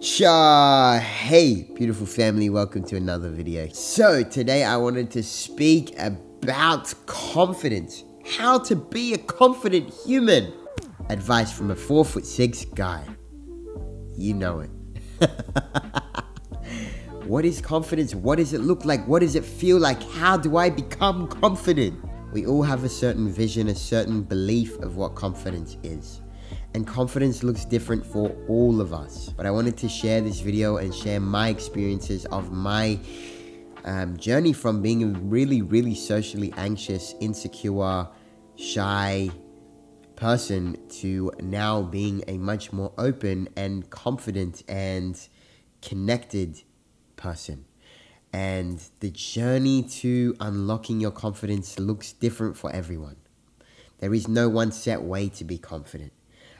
Hey, beautiful family, welcome to another video. So today I wanted to speak about confidence, how to be a confident human. Advice from a 4'6" guy. You know it. What is confidence? What does it look like? What does it feel like? How do I become confident? We all have a certain vision, a certain belief of what confidence is. And confidence looks different for all of us. But I wanted to share this video and share my experiences of my journey from being a really socially anxious, insecure, shy person to now being a much more open and confident and connected person. And the journey to unlocking your confidence looks different for everyone. There is no one set way to be confident.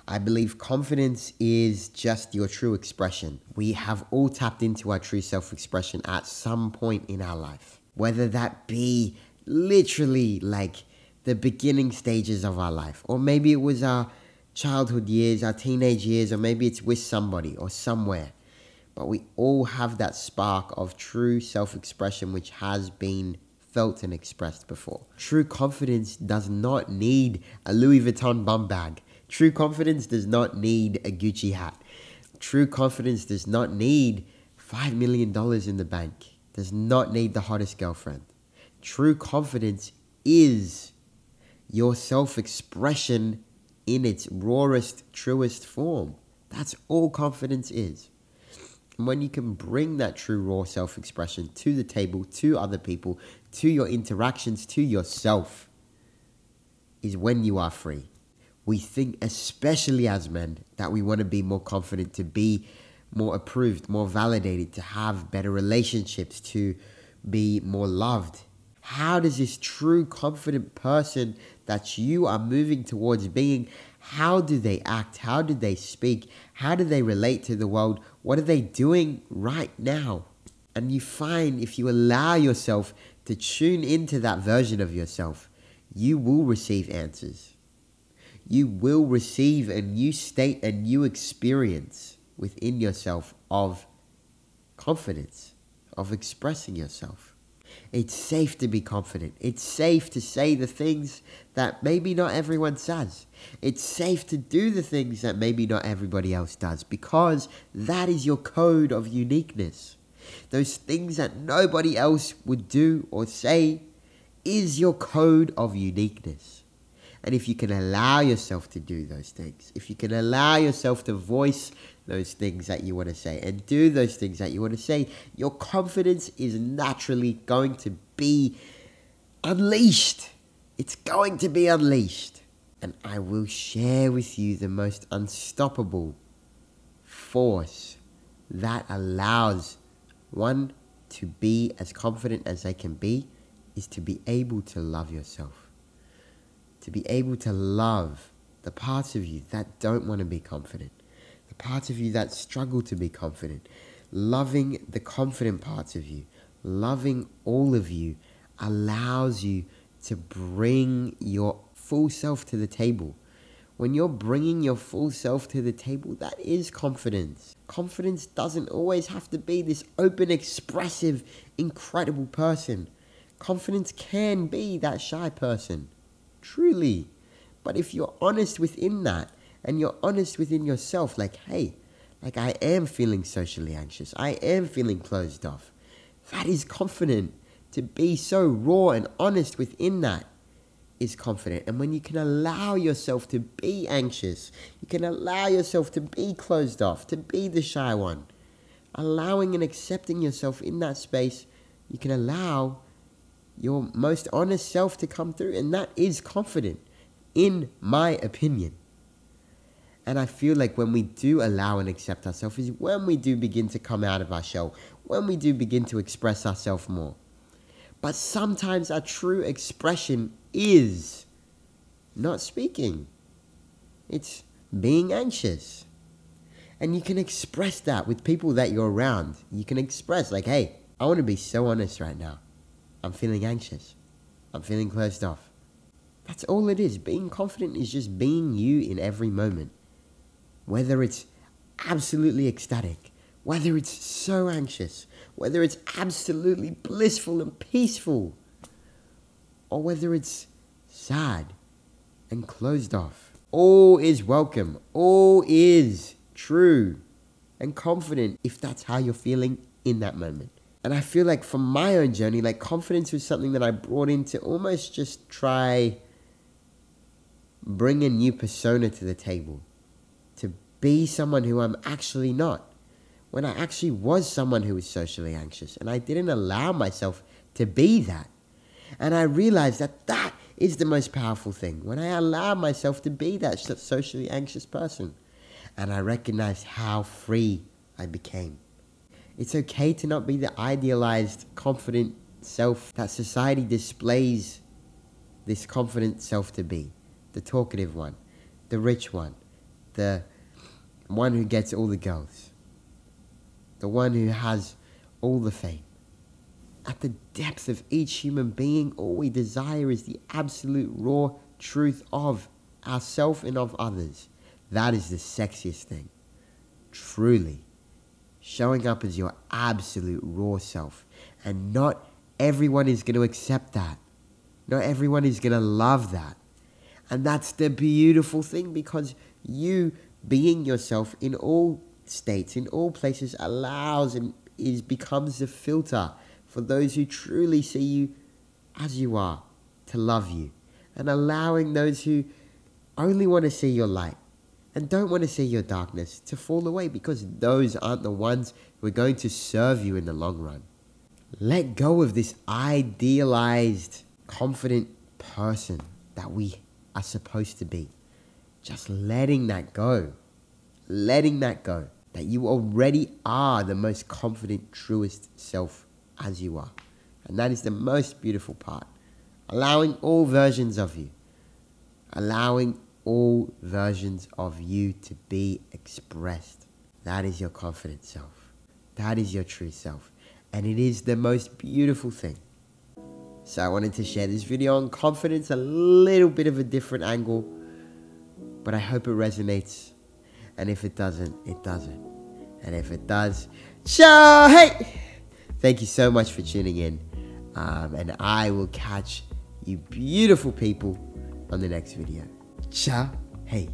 I believe confidence is just your true expression. We have all tapped into our true self-expression at some point in our life. Whether that be literally like the beginning stages of our life, or maybe it was our childhood years, our teenage years, or maybe it's with somebody or somewhere. But we all have that spark of true self-expression which has been felt and expressed before. True confidence does not need a Louis Vuitton bum bag. True confidence does not need a Gucci hat. True confidence does not need $5 million in the bank. Does not need the hottest girlfriend. True confidence is your self-expression in its rawest, truest form. That's all confidence is. And when you can bring that true, raw self-expression to the table, to other people, to your interactions, to yourself, is when you are free. We think, especially as men, that we want to be more confident, to be more approved, more validated, to have better relationships, to be more loved. How does this true confident person that you are moving towards being, how do they act? How do they speak? How do they relate to the world? What are they doing right now? And you find if you allow yourself to tune into that version of yourself, you will receive answers. You will receive a new state, a new experience within yourself of confidence, of expressing yourself. It's safe to be confident. It's safe to say the things that maybe not everyone says. It's safe to do the things that maybe not everybody else does, because that is your code of uniqueness. Those things that nobody else would do or say is your code of uniqueness. And if you can allow yourself to do those things, if you can allow yourself to voice those things that you want to say and do those things that you want to say, your confidence is naturally going to be unleashed. It's going to be unleashed. And I will share with you the most unstoppable force that allows one to be as confident as they can be is to be able to love yourself. To be able to love the parts of you that don't want to be confident, the parts of you that struggle to be confident, loving the confident parts of you, loving all of you allows you to bring your full self to the table. When you're bringing your full self to the table, that is confidence. Confidence doesn't always have to be this open, expressive, incredible person. Confidence can be that shy person. Truly. But if you're honest within that and you're honest within yourself, like, hey, like I am feeling socially anxious. I am feeling closed off. That is confident. To be so raw and honest within that is confident. And when you can allow yourself to be anxious, you can allow yourself to be closed off, to be the shy one, allowing and accepting yourself in that space, you can allow your most honest self to come through, and that is confident, in my opinion. And I feel like when we do allow and accept ourselves is when we do begin to come out of our shell, when we do begin to express ourselves more. But sometimes our true expression is not speaking. It's being anxious. And you can express that with people that you're around. You can express like, hey, I want to be so honest right now. I'm feeling anxious. I'm feeling closed off. That's all it is. Being confident is just being you in every moment. Whether it's absolutely ecstatic, whether it's so anxious, whether it's absolutely blissful and peaceful, or whether it's sad and closed off. All is welcome, all is true and confident if that's how you're feeling in that moment. And I feel like from my own journey, like confidence was something that I brought in to almost just try bring a new persona to the table, to be someone who I'm actually not, when I actually was someone who was socially anxious and I didn't allow myself to be that. And I realized that that is the most powerful thing, when I allow myself to be that socially anxious person. And I recognized how free I became. It's okay to not be the idealized, confident self that society displays this confident self to be. The talkative one, the rich one, the one who gets all the girls, the one who has all the fame. At the depth of each human being, all we desire is the absolute raw truth of ourselves and of others. That is the sexiest thing, truly. Showing up as your absolute raw self. And not everyone is going to accept that. Not everyone is going to love that. And that's the beautiful thing, because you being yourself in all states, in all places, allows and becomes the filter for those who truly see you as you are to love you. And allowing those who only want to see your light and don't want to see your darkness to fall away, because those aren't the ones who are going to serve you in the long run. Let go of this idealized, confident person that we are supposed to be. Just letting that go. Letting that go. That you already are the most confident, truest self as you are. And that is the most beautiful part. Allowing all versions of you. Allowing all versions of you to be expressed. That is your confident self. That is your true self. And it is the most beautiful thing. So I wanted to share this video on confidence, a little bit of a different angle, but I hope it resonates. And if it doesn't, it doesn't. And if it does, ciao, hey! Thank you so much for tuning in. And I will catch you beautiful people on the next video. Ciao, hey.